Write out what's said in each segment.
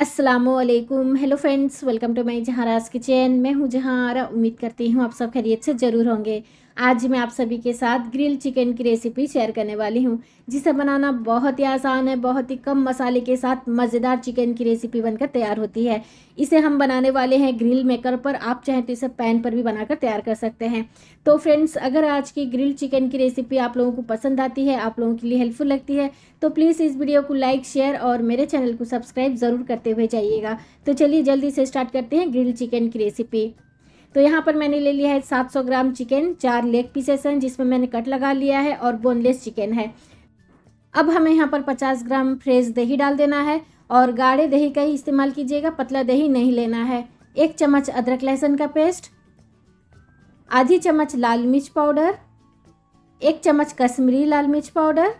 अस्सलामुअलैकुम। Hello friends, welcome to my जहाँ आरास किचन। मैं हूँ जहाँ आरा। उम्मीद करती हूँ आप सब खैरियत से ज़रूर होंगे। आज मैं आप सभी के साथ ग्रिल चिकन की रेसिपी शेयर करने वाली हूँ, जिसे बनाना बहुत ही आसान है। बहुत ही कम मसाले के साथ मज़ेदार चिकन की रेसिपी बनकर तैयार होती है। इसे हम बनाने वाले हैं ग्रिल मेकर पर। आप चाहें तो इसे पैन पर भी बनाकर तैयार कर सकते हैं। तो फ्रेंड्स, अगर आज की ग्रिल चिकन की रेसिपी आप लोगों को पसंद आती है, आप लोगों के लिए हेल्पफुल लगती है, तो प्लीज़ इस वीडियो को लाइक, शेयर और मेरे चैनल को सब्सक्राइब ज़रूर करते हुए जाइएगा। तो चलिए जल्दी से स्टार्ट करते हैं ग्रिल चिकन की रेसिपी। तो यहाँ पर मैंने ले लिया है 700 ग्राम चिकन। 4 लेग पीसेस हैं जिसमें मैंने कट लगा लिया है और बोनलेस चिकन है। अब हमें यहाँ पर 50 ग्राम फ्रेश दही डाल देना है और गाढ़े दही का ही इस्तेमाल कीजिएगा, पतला दही नहीं लेना है। 1 चम्मच अदरक लहसुन का पेस्ट, आधी चम्मच लाल मिर्च पाउडर, 1 चम्मच कश्मीरी लाल मिर्च पाउडर,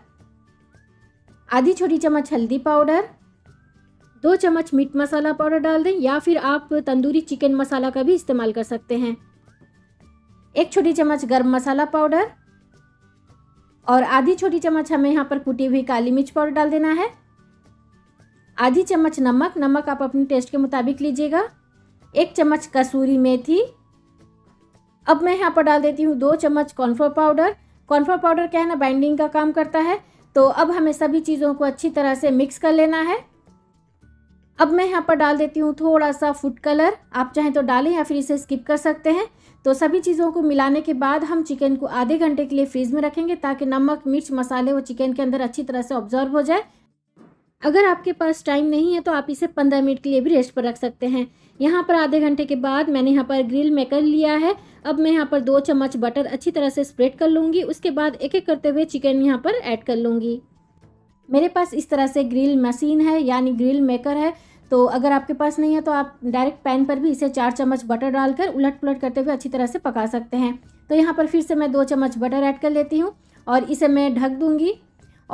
आधी छोटी चम्मच हल्दी पाउडर, 2 चम्मच मीट मसाला पाउडर डाल दें, या फिर आप तंदूरी चिकन मसाला का भी इस्तेमाल कर सकते हैं। 1 छोटी चम्मच गर्म मसाला पाउडर और आधी छोटी चम्मच हमें यहाँ पर कुटी हुई काली मिर्च पाउडर डाल देना है। आधी चम्मच नमक, नमक आप अपने टेस्ट के मुताबिक लीजिएगा। 1 चम्मच कसूरी मेथी। अब मैं यहाँ पर डाल देती हूँ 2 चम्मच कॉर्नफ्लोर पाउडर। कॉर्नफ्लोर पाउडर क्या है ना, बाइंडिंग का काम करता है। तो अब हमें सभी चीज़ों को अच्छी तरह से मिक्स कर लेना है। अब मैं यहाँ पर डाल देती हूँ थोड़ा सा फूड कलर। आप चाहें तो डालें या फिर इसे स्किप कर सकते हैं। तो सभी चीज़ों को मिलाने के बाद हम चिकन को आधे घंटे के लिए फ्रीज में रखेंगे, ताकि नमक, मिर्च, मसाले वो चिकन के अंदर अच्छी तरह से ऑब्जॉर्व हो जाए। अगर आपके पास टाइम नहीं है तो आप इसे 15 मिनट के लिए भी रेस्ट पर रख सकते हैं। यहाँ पर आधे घंटे के बाद मैंने यहाँ पर ग्रिल मेकर लिया है। अब मैं यहाँ पर 2 चम्मच बटर अच्छी तरह से स्प्रेड कर लूँगी। उसके बाद एक एक करते हुए चिकन यहाँ पर ऐड कर लूँगी। मेरे पास इस तरह से ग्रिल मशीन है, यानी ग्रिल मेकर है। तो अगर आपके पास नहीं है तो आप डायरेक्ट पैन पर भी इसे 4 चम्मच बटर डालकर उलट पुलट करते हुए अच्छी तरह से पका सकते हैं। तो यहाँ पर फिर से मैं 2 चम्मच बटर ऐड कर लेती हूँ और इसे मैं ढक दूँगी।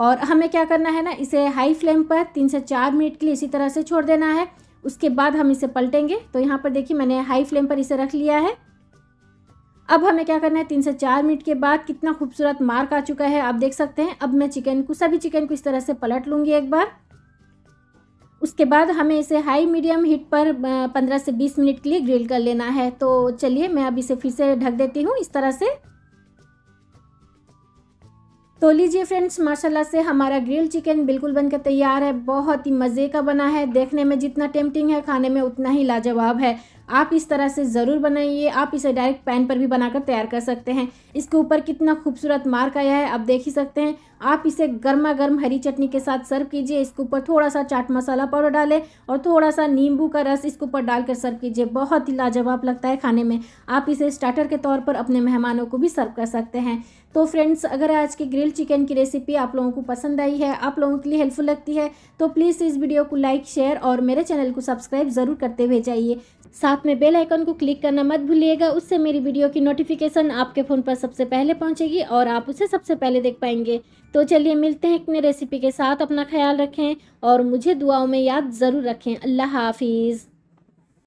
और हमें क्या करना है ना, इसे हाई फ्लेम पर 3 से 4 मिनट के लिए इसी तरह से छोड़ देना है। उसके बाद हम इसे पलटेंगे। तो यहाँ पर देखिए, मैंने हाई फ्लेम पर इसे रख लिया है। अब हमें क्या करना है, 3 से 4 मिनट के बाद कितना खूबसूरत मार्क आ चुका है, आप देख सकते हैं। अब मैं सभी चिकन को इस तरह से पलट लूँगी एक बार। उसके बाद हमें इसे हाई मीडियम हीट पर 15 से 20 मिनट के लिए ग्रिल कर लेना है। तो चलिए मैं अब इसे फिर से ढक देती हूँ इस तरह से। तो लीजिए फ्रेंड्स, माशाल्लाह से हमारा ग्रिल चिकन बिल्कुल बनकर तैयार है। बहुत ही मज़े का बना है। देखने में जितना टेम्पटिंग है, खाने में उतना ही लाजवाब है। आप इस तरह से ज़रूर बनाइए। आप इसे डायरेक्ट पैन पर भी बनाकर तैयार कर सकते हैं। इसके ऊपर कितना खूबसूरत मार्क आया है, आप देख ही सकते हैं। आप इसे गर्मा गर्म हरी चटनी के साथ सर्व कीजिए। इसके ऊपर थोड़ा सा चाट मसाला पाउडर डालें और थोड़ा सा नींबू का रस इसके ऊपर डालकर सर्व कीजिए। बहुत ही लाजवाब लगता है खाने में। आप इसे स्टार्टर के तौर पर अपने मेहमानों को भी सर्व कर सकते हैं। तो फ्रेंड्स, अगर आज की ग्रिल चिकन की रेसिपी आप लोगों को पसंद आई है, आप लोगों के लिए हेल्पफुल लगती है, तो प्लीज़ इस वीडियो को लाइक, शेयर और मेरे चैनल को सब्सक्राइब ज़रूर करते हुए जाइए। साथ में बेल आइकन को क्लिक करना मत भूलिएगा। उससे मेरी वीडियो की नोटिफिकेशन आपके फ़ोन पर सबसे पहले पहुंचेगी और आप उसे सबसे पहले देख पाएंगे। तो चलिए मिलते हैं एक नई रेसिपी के साथ। अपना ख्याल रखें और मुझे दुआओं में याद ज़रूर रखें। अल्लाह हाफिज़।